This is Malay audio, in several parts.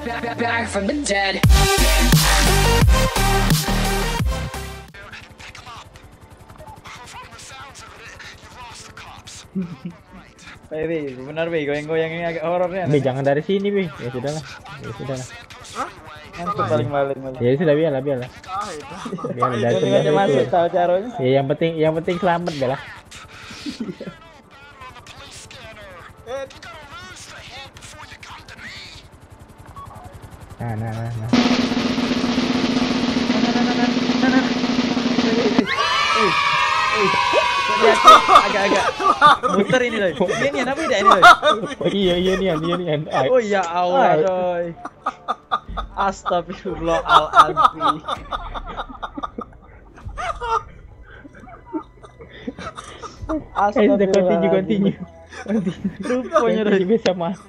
Back from the dead. Pick 'em up. From the sounds of it, you lost the cops. Right. Baby, benar Bi, goyang-goyangnya agak horornya. Bi, jangan dari sini Bi. Ya sudahlah. Ya sudahlah. Untuk balik-balik. Ya sudah biarlah, biarlah. Biar dari masuk tahu caranya. Ya yang penting selamat lah. Nah. Agak-agak muter ini loh. Ini apa tidak ini loh? Iya. Oh ya Allah coy. Astagfirullahaladzim. Astagfirullahaladzim. Rupanya udah bisa mas.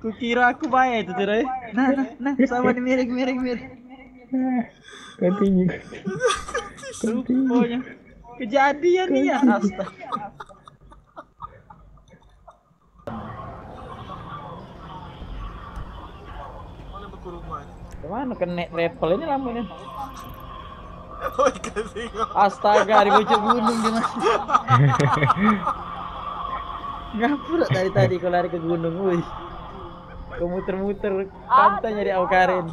Kukira aku baik itu cerai. Nah, sama nih miring. Continue. Kejadian nih ya, astaga. Kemana kena level ini lampunya? Astaga, di bocor gunung dia mas. Ngapur tadi kau lari ke gunung, wih. Kau muter-muter pantai nyari Awkarin.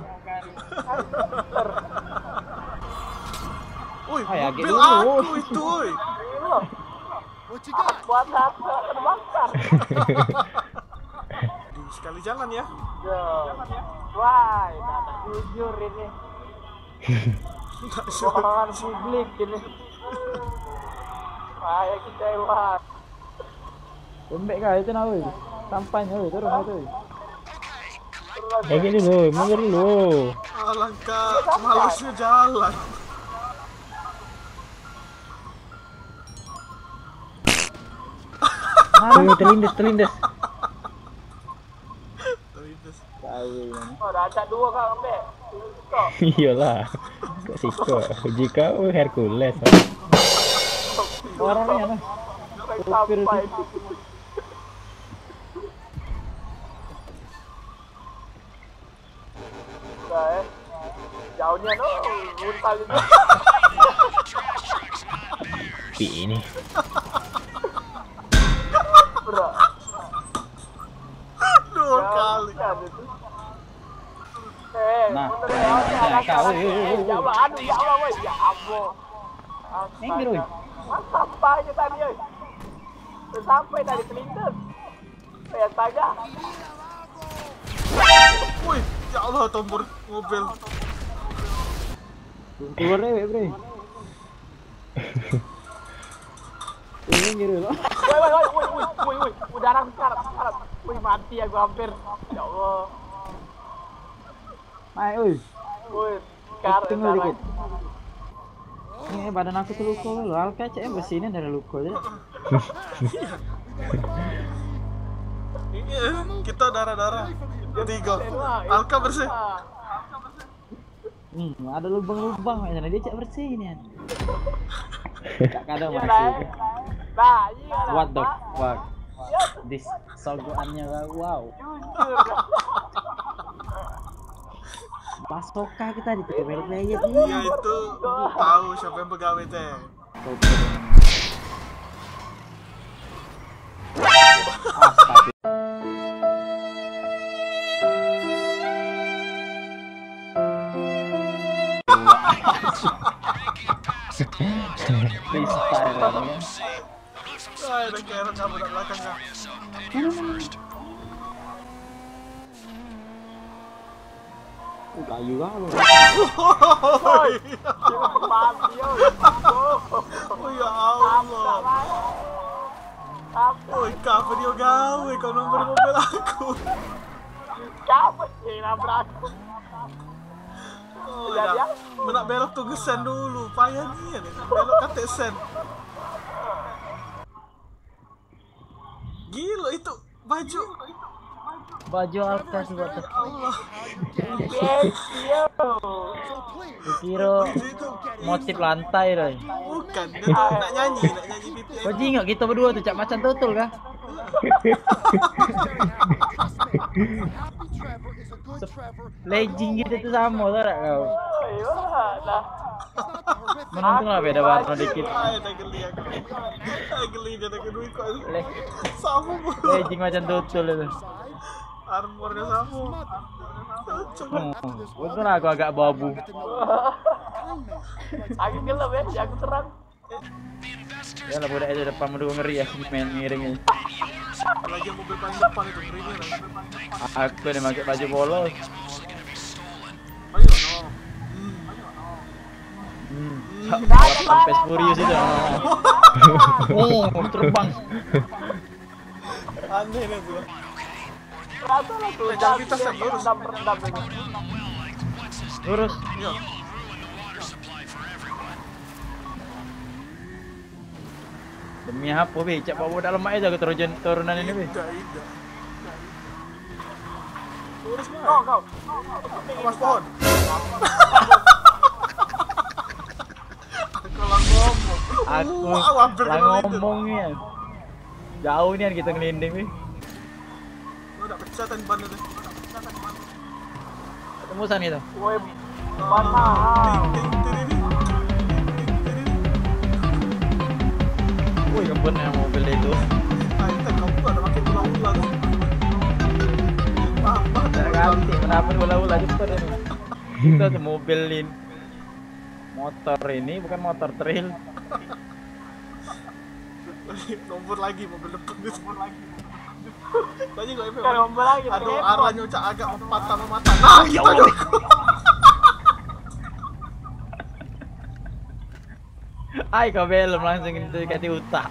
Oi, mobil aku itu oi. Buat apa terbakar? Sekali jalan ya. Wah, kata jujur ini. Bohongan publik ini. Saya kecewa. Lembek kah itu nak oi? Sampainya oi, turun oi. Kayak gini loh, mundur dulu. Alangkah malusnya jalan. Aduh, terlindas. Oh, ada dua kak, ambek. Iyalah, kok sikok. Jika Hercules. Orangnya lah. Sampai jauhnya no, buntal itu. Pi ini. Bro. 2 kali. Nah, kau. Jauh, aduh, jauh woi, ya Allah. Minggir woi. Sampai aja tadi woi. Sampai tadi kelindes. Ya taga. Woi, ya Allah tombol mobil. Keluar deh, bre. Ini ngiru loh. Woi. Udara besar. Woi, mati aku hampir. Ya Allah. Mai, woi. Tunggu dikit. Ini badan aku terluka loh. Alka cek bersihin dari luka aja. Ini kita darah-darah. 3. Alka bersih. Ada lubang-lubang macam dia cak bersih ni kan. Tak kadang masih. What the fuck? This sogoannya wow. Pasoka kita di TV Raya ni. Ya itu tahu siapa yang pegawai teh. Kau nomor mobil aku. Oh, dah. Menak belok tu gesen dulu, payah ni. Belok katik sen. Gila itu baju. Baju apa sebab tu? Kira motif lantai dah. Bukan. Nak nyanyi BPM. Kau ingat kita berdua tu cak macan tutul kah? Legging gitu tuh sama motor kau. Menuntung lah beda warna dikit. Legging macam tutul itu. Armornya sama. Untung aku agak babu. Aku gelap ya, aku terang. Ya lah budak itu depan mendung ngeri ya, main miring aja. Apalagi mobil paling depan itu ngerinya lah. Aku udah pakai baju bolos. Ayo no. Fast Furious itu. Oh, terbang. Aneh nih gua. Rata lah tuh. Jadi kita serius. Lurus. Yo. Demi apa be? Cak bawa dalam mak aja ke turunan ini be. Lurus mah. Oh, kau. Mas pohon. Aku lah ngomong. Aku lah ngomongnya. Jauh nian kita ngelinding be. Lu dak pecatan ban tu. Ketemusan gitu. Woi. Ban mahal. Wih, kebun yang mobil itu. Ah, itu kamu ada makin ula-ula tuh. Apa? Ganti, kenapa ula-ula juga ini? Itu ada mobilin. Motor ini bukan motor trail. Nombor lagi mobil depan itu nombor lagi. Tadi gua IP. Nombor lagi. Aduh, arahnya ucak agak empat sama mata. Nah, ya Allah. Ay, kau belum langsung itu kati utak.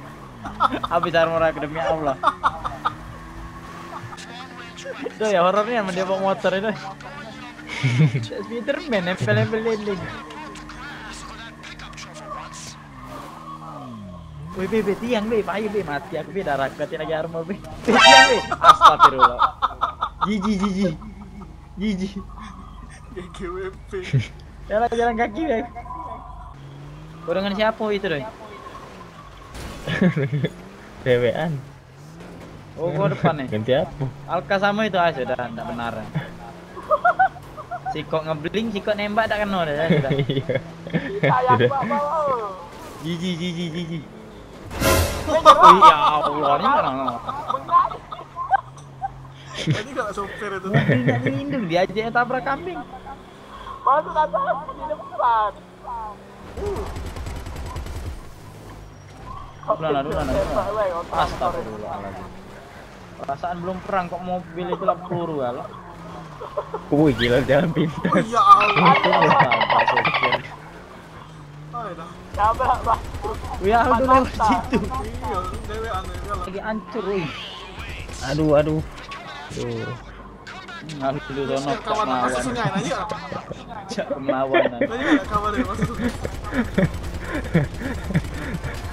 Habis armor aku demi Allah. Itu ya horornya sama dia bawa motor itu. Spiderman nempel-nempel lilin. Wih, be, tiang be, payu be, mati aku be, darah katin lagi armor be. Tiang be, astagfirullah. Jiji. GGWP. Jalan kaki be. Gorengan siapa itu doi? Dewean. Oh, gua depan nih. Ganti apa? Alka sama itu aja dah, enggak benar. Sikok ngebling, sikok nembak tak kena dah sudah. Iya. Jiji. Oh ya Allah, ini kan. Tadi kalau sopir itu ngelindung dia aja yang tabrak kambing. Masuk atas di depan. Udah. Astagfirullahaladzim. Perasaan belum perang kok mobil itu lap peluru kalau. Wih, gila jalan pintas. Ya Allah. Tabrak bah. Ya udah lewat situ. Iya, dewe aneh lah. Lagi hancur. Aduh. Tuh. Ngalih dulu dono. Masuk sungai aja. Cak kemawanan. Tadi enggak kabar deh masuk sungai.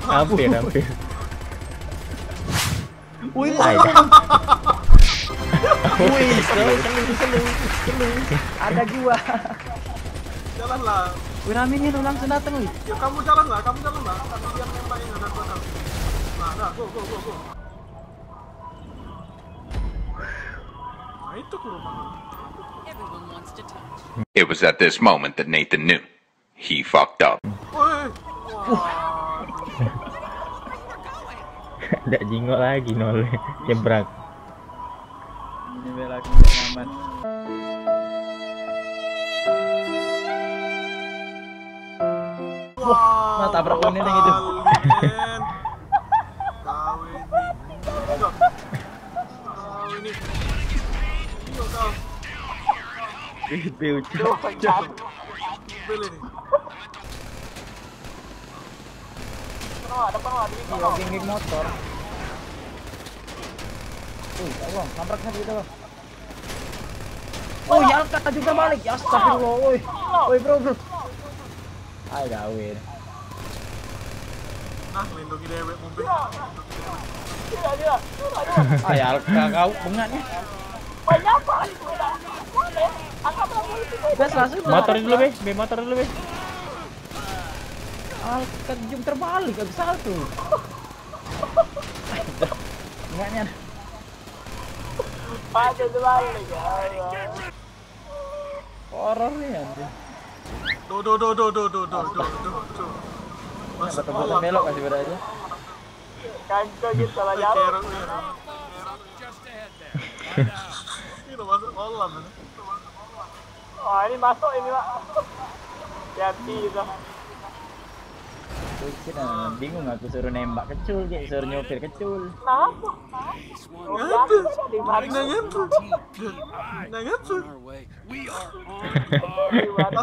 Hampir. Wih, lawan. Wih, seneng. Ada gua. Jalanlah. Wih, Ramin ini langsung datang, wih. Ya kamu jalanlah. Tapi dia nembakin ada kotak. Nah, go. Nah, itu ke rumah. It was at this moment that Nathan knew he fucked up. Ada jingok lagi noleh nyebrang. Nyebrang aman. Wah, tabrak ini yang itu. Ada geng motor. Tolong, nabraknya begitu. Oh, Yalka juga balik. Ya astagfirullah, woi. Woi, bro. Hai, gawin. Nah, lindungi dewek mobil. Dia. Ay, Yalka kau bengatnya. Banyak kali udah. Motor dulu, be. Alka jum terbalik, enggak bisa tuh. Enggaknya. Aduh, horor nih anjir. Duh. Masa kebun melok masih berada. Kanco gitu salah jalan. Itu masuk kolam. Oh, ini masuk ini, Pak. Jadi itu. Nah, bingung aku suruh nembak kecul, gitu. Suruh nyopir kecul. Kenapa? Nggak nyentuh. Nggak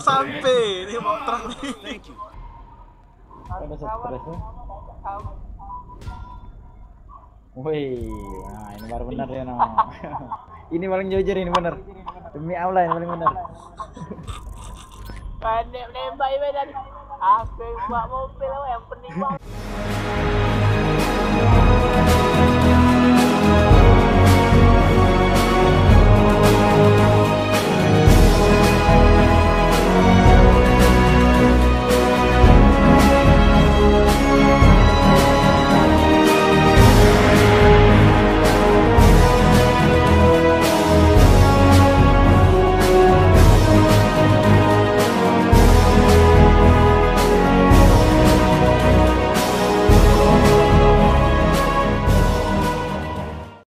sampai, ini mau terang nih. Ada surprise-nya. Wih, nah ini baru benar ya, no. Ini paling jujur, ini benar. Demi Allah, ini paling benar. Pandai nembak ini, dan apa yang buat mobil yang pening.